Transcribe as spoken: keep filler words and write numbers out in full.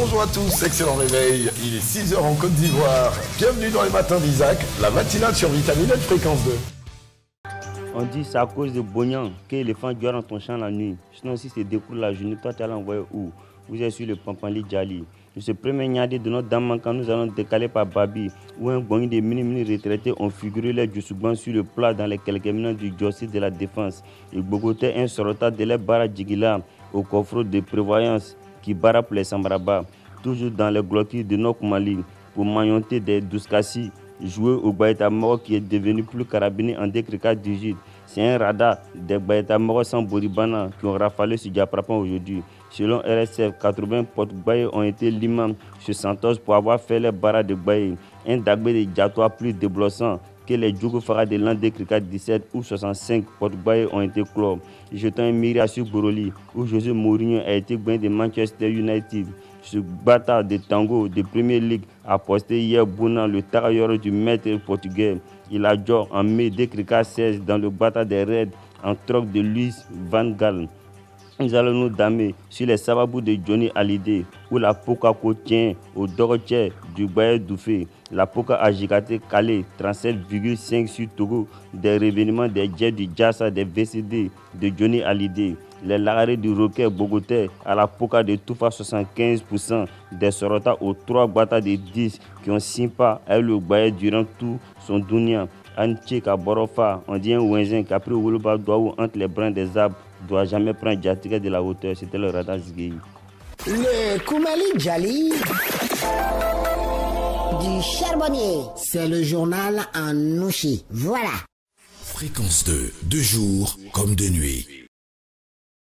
Bonjour à tous, excellent réveil. Il est six heures en Côte d'Ivoire. Bienvenue dans les matins d'Isaac, la matinale sur Vitamine Fréquence deux. On dit c'est à cause de Bognan que l'éléphant dort dans ton champ la nuit. Sinon, si c'est découvre la journée, toi, tu allais l'envoyer où? Vous êtes sur le Pampali Djali. Ce premier niadé de notre dame quand nous allons décaler par Babi, où un bon de mini-mini retraités ont figuré les Djousouban sur le plat dans les quelques minutes du dossier de la défense. Ils bogotaient un sorota de la barra Djigila au coffre de prévoyance qui barappe les Sambraba, toujours dans les glottis de notre Mali, pour mailloter des Douskassi, jouer au Baïtamoro qui est devenu plus carabiné en deux virgule quatre-vingt-dix-huit. C'est un radar des Baïtamoro sans Boribana qui ont rafalé sur Diaprapan aujourd'hui. Selon R S F, quatre-vingts portes Bayer ont été limées sur Santos pour avoir fait les barras de Bayer. Un Dagbé de Djatoa plus déblossant que les Djougofara de l'an deux virgule quatre-vingt-dix-sept où soixante-cinq portes Bayer ont été clos. Jetant un miroir sur Boroli où José Mourinho a été gagné de Manchester United. Ce bâtard de tango de Premier League a posté hier Bouna, le tailleur du maître portugais. Il a joué en mai deux virgule seize dans le bâtard des Reds en troc de Luis Van Gaal. Nous allons nous damer sur les sababous de Johnny Hallyday, où la Pocaco tient au Dorotier du Bayer Doufé. La Poca a gigaté calé trente-sept virgule cinq sur Togo des révénements des jets du Jassa des V C D de Johnny Hallyday. Les larrés du roquet bogotais à la Poca de Toufa soixante-quinze pour cent des Sorota aux trois bata de dix qui ont sympa à le Bayer durant tout son dounia. Antique à Borofa, on dit un Ouenzin qui a pris Woloba Douaou entre les brins des arbres. Doit jamais prendre Jatika de la hauteur, c'était le radar Ziggy. Le Koumali Djali du Charbonnier, c'est le journal en Nouchi. Voilà. Fréquence deux, de jour comme de nuit.